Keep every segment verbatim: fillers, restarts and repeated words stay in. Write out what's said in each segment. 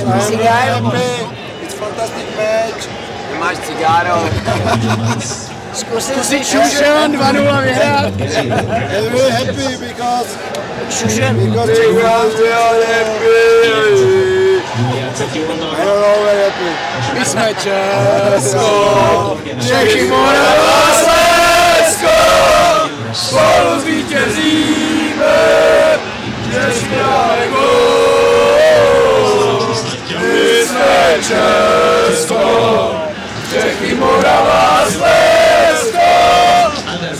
Ty máš cigáro. Zkusil si Šušen dva nula vyhrát. And we're happy because Šušen because we are happy. We are all happy. My jsme Česko. Čechy, Morava, Slezsko. Spolu zvítězíme. Česky dáme gól. My jsme Česko. Čechy, Morava, Slezsko,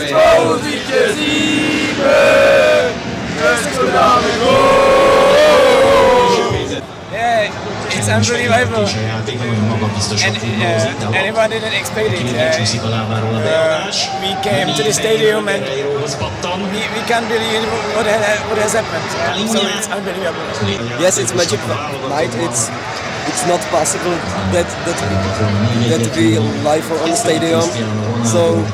spolu zvítězíme, Česko dáme gól. Yeah, it's unbelievable. And uh, anyone didn't expect it. Uh, uh, we came to the stadium and we, we can't believe what, ha what has happened. Uh, so it's unbelievable. Yes, it's magic night. It's It's not possible that that that we live on stadium, so uh,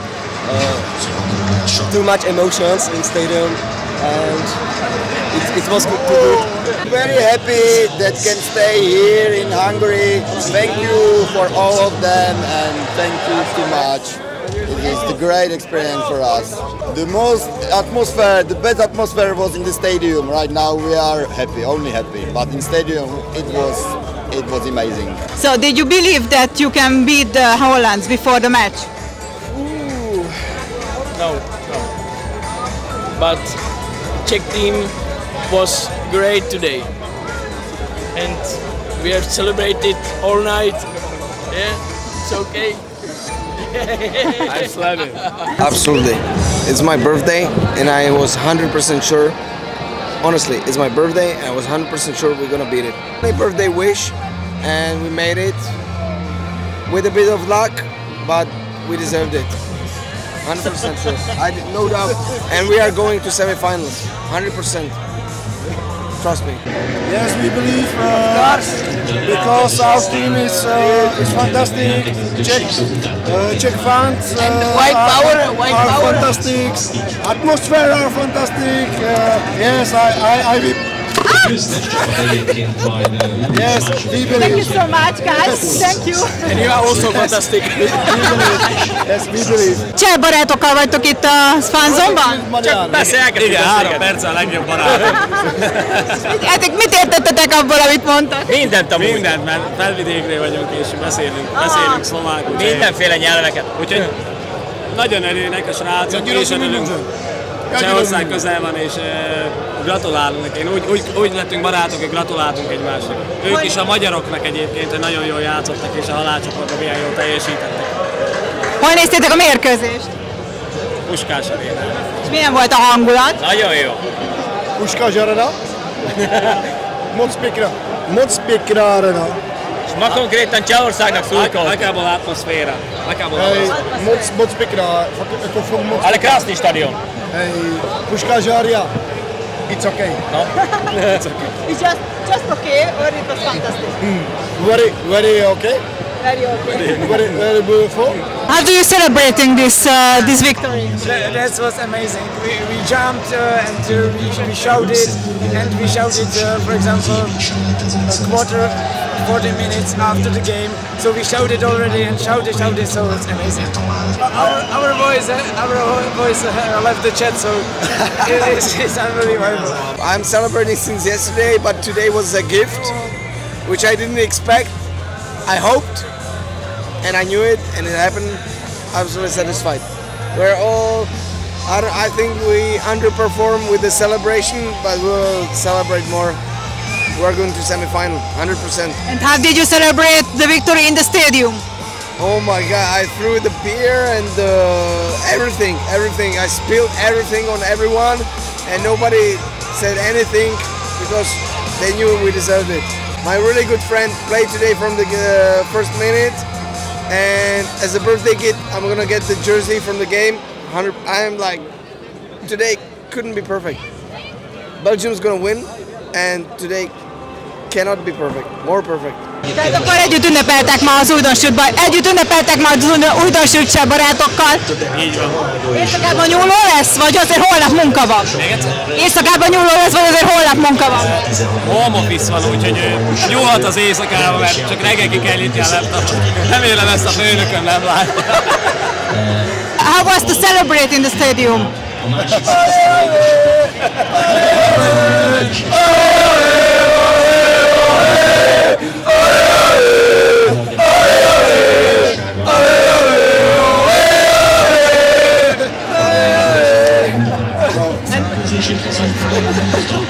too much emotions in stadium, and it, it was good to do. Very happy that can stay here in Hungary. Thank you for all of them, and thank you too much. It is a great experience for us. The most atmosphere, the best atmosphere was in the stadium. Right now we are happy, only happy. But in stadium it was. It was amazing. So, did you believe that you can beat the Hollands before the match? Ooh. No, no. But Czech team was great today, and we have celebrated all night. Yeah, it's okay. I love it. Absolutely. It's my birthday, and I was one hundred percent sure. Honestly, it's my birthday, and I was one hundred percent sure we're gonna beat it. My birthday wish, and we made it with a bit of luck, but we deserved it. one hundred percent sure, I did, no doubt. And we are going to semi-finals, one hundred percent. Trust me. Yes, we believe uh, because our team is uh, is fantastic. Czech, uh, Czech fans uh, and white power, are, white are power. Fantastic. Atmosphere are fantastic. Uh, yes, I I. I Yes, thank you so much, guys. Thank you. And you are also fantastic. Yes, we believe. Cseh barátokkal vagytok itt a Szpánzomban? Csak beszélgetni. Igen, három perc a legjobb barát. Mit értettetek abból, amit mondtak? Mindent amúgy. Mindent, mert felvidékre vagyunk és beszélünk, beszélünk szlovákul. Mindenféle nyelveket. Úgyhogy nagyon erőnek a srácok, és örülünk. Csehország közel van, és gratulálunk. Én úgy, úgy, úgy lettünk barátok, hogy gratuláltunk egymásnak. Ők is a magyaroknak egyébként, hogy nagyon jól játszottak, és a halálcsoportban milyen jól teljesítettek. Hol néztétek a mérkőzést? Puskás Arénában. És milyen volt a hangulat? Nagyon jó. Puskás Aréna. Mocpikra Aréna. És ma konkrétan Csehországnak szurkolt. Lekább az atmoszféra. Lekább az atmoszféra. Mocpikra. Ale krásný stadion. Puskás Aréna. It's okay. No? It's okay. It's just just okay, or it was fantastic. Mm. Very very okay. Very okay. Very very beautiful. How do you celebrating this uh, this victory? That, that was amazing. We, we jumped uh, and uh, we, we shouted and we shouted. Uh, for example, a quarter, forty minutes after the game, so we shouted already and shouted, shouted. So it's amazing. Our our voice, our voice left the chat, so it is it's unbelievable. I'm celebrating since yesterday, but today was a gift, which I didn't expect. I hoped, and I knew it, and it happened. I'm so satisfied. We're all. I, don't, I think we underperformed with the celebration, but we'll celebrate more. We're going to semi-final, one hundred percent. And how did you celebrate the victory in the stadium? Oh my God, I threw the beer and the, everything, everything. I spilled everything on everyone, and nobody said anything because they knew we deserved it. My really good friend played today from the uh, first minute, and as a birthday gift, I'm gonna get the jersey from the game. I am like, today couldn't be perfect. Belgium's gonna win, and today cannot be perfect, more perfect. Tehát akkor együtt ünnepeltek ma az újdonsült barátokkal. Együtt ünnepeltek ma az újdonsült barátokkal. Így van. Éjszakában nyúló lesz, vagy azért holnap munka van? Éjszakában nyúló lesz, vagy azért holnap munka van? Home office van, úgyhogy nyúlhat az éjszakában, mert csak reggelkig kell nyitni a laptopot. Remélem ezt a főnököm nem látja. How was to celebrate in the stadium? Thank you.